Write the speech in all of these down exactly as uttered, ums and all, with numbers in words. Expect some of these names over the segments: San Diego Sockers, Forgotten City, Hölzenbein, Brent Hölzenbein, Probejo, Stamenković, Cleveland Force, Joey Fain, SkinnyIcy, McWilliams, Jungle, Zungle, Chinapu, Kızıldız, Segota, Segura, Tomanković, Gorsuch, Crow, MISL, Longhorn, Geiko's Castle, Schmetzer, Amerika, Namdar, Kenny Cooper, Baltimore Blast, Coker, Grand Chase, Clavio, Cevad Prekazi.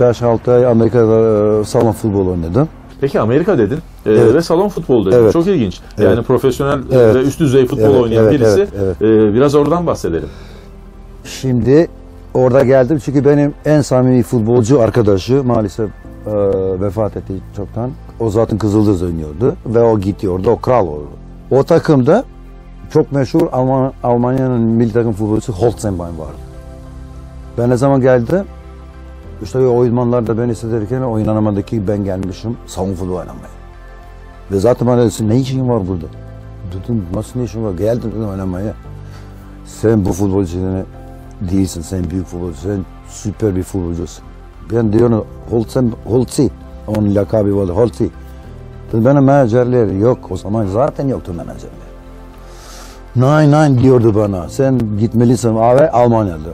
beş altı ay Amerika'da salon futbolu oynadım. Peki Amerika dedin evet. ve salon futbolu dedin. Evet. Çok ilginç. Evet. Yani profesyonel evet. ve üst düzey futbol evet. oynayan evet. birisi. Evet. Evet. Evet. Biraz oradan bahsedelim. Şimdi orada geldim çünkü benim en samimi futbolcu arkadaşı maalesef e, vefat etti çoktan. O zaten Kızıldız oynuyordu ve o gitti orada, o kral oldu. O takımda çok meşhur Alman, Almanya'nın milli takım futbolcusu Hölzenbein vardı. Ben ne zaman geldim, işte oyunmanlar da beni istederken oynanamadaki ben gelmişim, savun futbol oynamaya. Ve zaten bana dedi, ne işin var burada? Dedim, nasıl ne işin var? Geldim dedim oynamaya. Sen bu futbolcunu değilsin, sen büyük futbolcu, sen süper bir futbolcusun. Ben diyorum, Holtzi, onun lakabı vardı, Holtzi. Dedim, benim menajerler yok, o zaman zaten yoktu menajerler. Nein, nein diyordu bana, sen gitmelisin abi Almanya'da.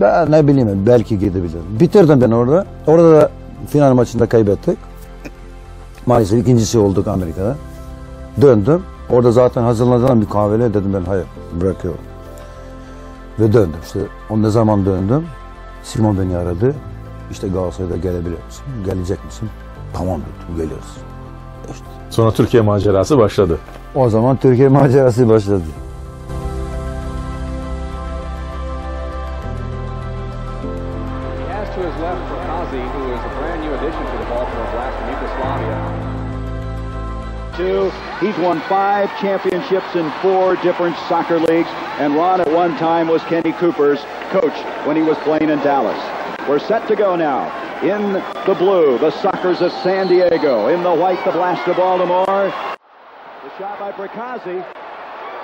Ben ne bileyim, belki gidebilirim. Bitirdim ben orada. Orada da final maçında kaybettik. Maalesef ikincisi olduk Amerika'da. Döndüm. Orada zaten hazırlanan bir kahvele dedim ben hayır bırakıyorum. Ve döndüm işte. O ne zaman döndüm? Simon beni aradı. İşte Galatasaray'da gelebiliyor musun? Gelecek misin? Tamam dedim, geliyoruz. İşte. Sonra Türkiye macerası başladı. O zaman Türkiye macerası başladı. He's won five championships in four different soccer leagues, and Ron at one time was Kenny Cooper's coach when he was playing in Dallas. We're set to go now. In the blue, the Sockers of San Diego. In the white, the Blast of Baltimore. The shot by Prekazi.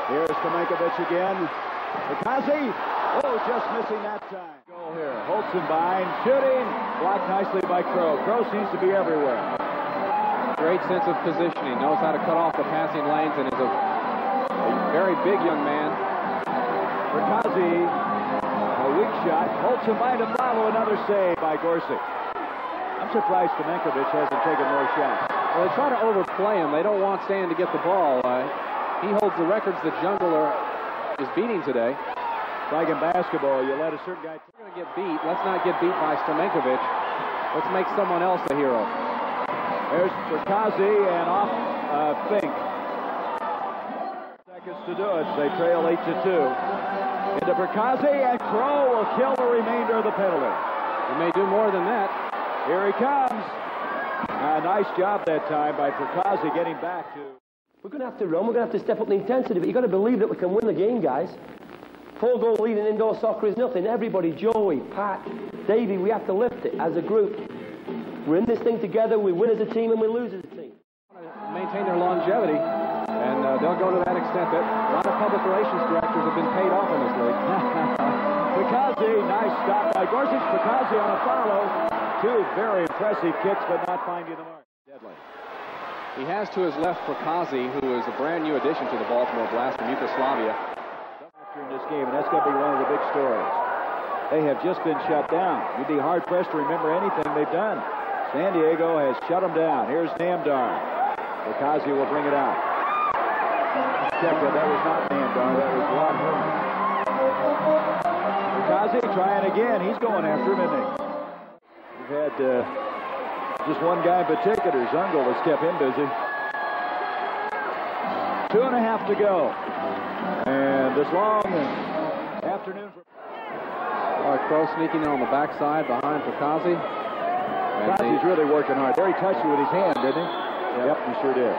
Here's Tomanković again. Prekazi, oh, just missing that time. Goal here, Hölzenbein shooting, blocked nicely by Crow. Crow seems to be everywhere. Great sense of positioning, knows how to cut off the passing lanes, and is a, a very big young man. Prekazi, a weak shot, holds him by to follow another save by Gorsuch. I'm surprised Stamenković hasn't taken more shots. Well, they try to overplay him. They don't want Stan to get the ball. Uh, he holds the records the Jungle is beating today. It's like in basketball, you let a certain guy... We're going to get beat. Let's not get beat by Stamenković. Let's make someone else a hero. There's Prekazi and off uh, Fink. Seconds to do it. They trail eight to two. Into Prekazi and Crow will kill the remainder of the penalty. He may do more than that. Here he comes. A nice job that time by Prekazi getting back to. We're going to have to run. We're going to have to step up the intensity. But you've got to believe that we can win the game, guys. Four goal lead in indoor soccer is nothing. Everybody, Joey, Pat, Davey, we have to lift it as a group. We're in this thing together, we win as a team and we lose as a team. Maintain their longevity, and uh, they'll go to that extent that a lot of public relations directors have been paid off in this league. Prekazi, nice stop by Gorsuch. Prekazi on a follow. Two very impressive kicks, but not finding the mark. Deadly. He has to his left Prekazi, who is a brand new addition to the Baltimore Blast from Yugoslavia. ...in this game, and that's going to be one of the big stories. They have just been shut down. You'd be hard-pressed to remember anything they've done. San Diego has shut him down. Here's Namdar. Prekazi will bring it out. Check that. That was not Namdar. That was Longhorn. Prekazi trying again. He's going after him, isn't he? We've had uh, just one guy in particular, Zungle, that's kept him busy. Two and a half to go. And this long afternoon. For... Uh, Crow sneaking in on the backside behind Prekazi. Prekazi's really working hard. Very touchy with his hand, didn't he? Yep, yep, he sure did.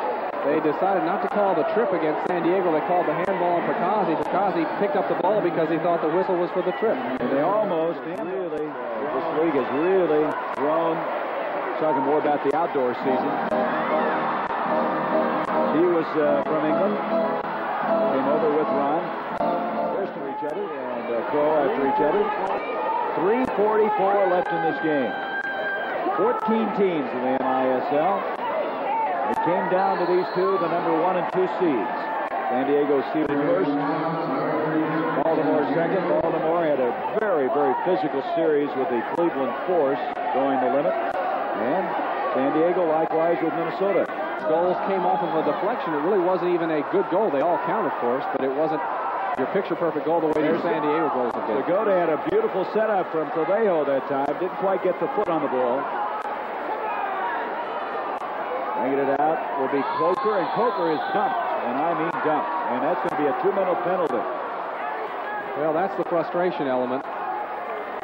They decided not to call the trip against San Diego. They called the handball on Prekazi. Prekazi picked up the ball because he thought the whistle was for the trip. And they almost, really, this league has really grown. Talking more about the outdoor season. He was uh, from England. Came over with Ron. There's to each other, and uh, Crow after each other. three forty-four left in this game. fourteen teams in the M I S L. It came down to these two, the number one and two seeds. San Diego seeded first, Baltimore second. Baltimore had a very, very physical series with the Cleveland Force going the limit. And San Diego likewise with Minnesota. Goals came off of a deflection. It really wasn't even a good goal. They all counted for us, but it wasn't your picture-perfect goal the way your San Diego goals have been. Segota had a beautiful setup from Probejo that time. Didn't quite get the foot on the ball. Bringing it out will be Coker, and Coker is dumped, and I mean dumped. And that's going to be a two-minute penalty. Well, that's the frustration element.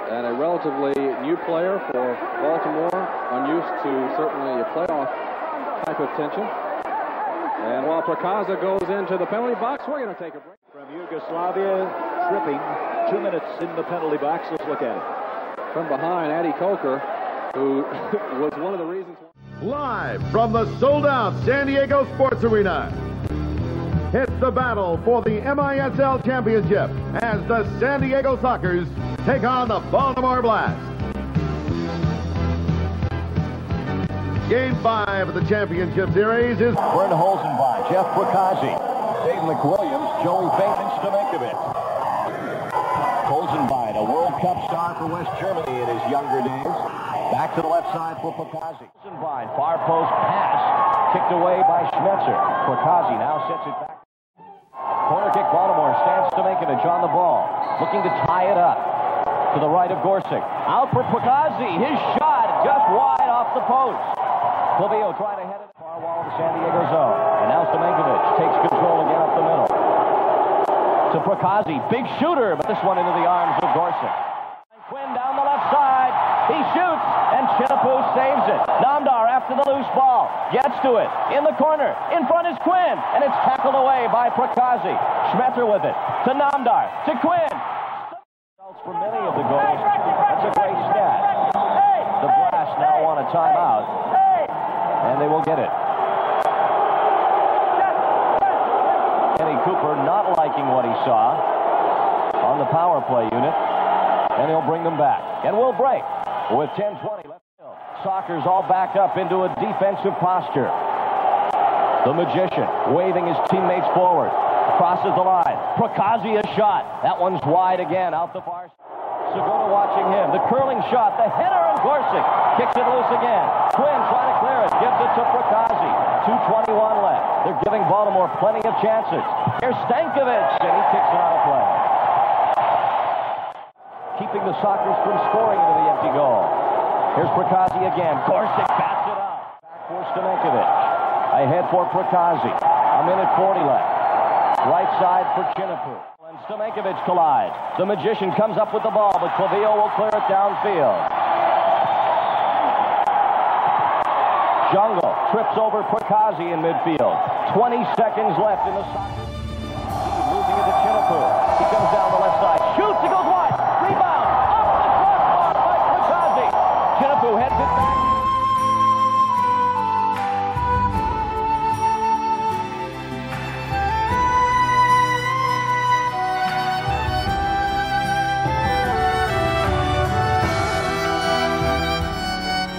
And a relatively new player for Baltimore, unused to certainly a playoff type of tension. And while Prekazi goes into the penalty box, we're going to take a break. From Yugoslavia, tripping, two minutes in the penalty box. Let's look at it. From behind, Addy Coker, who was one of the reasons. Live from the sold-out San Diego Sports Arena, it's the battle for the M I S L Championship as the San Diego Sockers take on the Baltimore Blast. Game five of the championship series is Brent Hölzenbein, Cevad Prekazi, Dave McWilliams, Joey Fain, and Stamenkovic. Hölzenbein, a World Cup star for West Germany in his younger days. Back to the left side for Prekazi. Hölzenbein, far post pass, kicked away by Schmetzer. Prekazi now sets it back. Corner kick, Baltimore stands Stamenkovic on the ball, looking to tie it up. To the right of Gorsuch, out for Prekazi. His shot just wide off the post. Clavio trying to head it far wall to San Diego zone. And now Stamenkovic takes control again up the middle. To Prekazi, big shooter, but this one into the arms of Gorsuch. And Quinn down the left side. He shoots, and Chinapu saves it. Namdar after the loose ball. Gets to it. In the corner. In front is Quinn. And it's tackled away by Prekazi. Schmetzer with it. To Namdar. To Quinn. For many of the goals. That's a great stat. The Blast now want a timeout. And they will get it. Kenny Cooper not liking what he saw on the power play unit. And he'll bring them back. And we'll break with ten twenty left. Sockers all backed up into a defensive posture. The Magician waving his teammates forward. Crosses the line. Prekazi a shot. That one's wide again out the far side. Segura watching him. The curling shot. The header and Gorsuch kicks it loose again. Quinn trying to clear it. Gives it to Prekazi. two twenty-one left. They're giving Baltimore plenty of chances. Here's Stankovic, and he kicks it out of play. Keeping the Sockers from scoring into the empty goal. Here's Prekazi again. Gorsuch bats it up. Back for Stankovic. Ahead for Prekazi. A minute forty left. Right side for Chinapu. Stamenkovic collides. The Magician comes up with the ball, but Clavio will clear it downfield. Jungle trips over Prekazi in midfield. twenty seconds left in the soccer.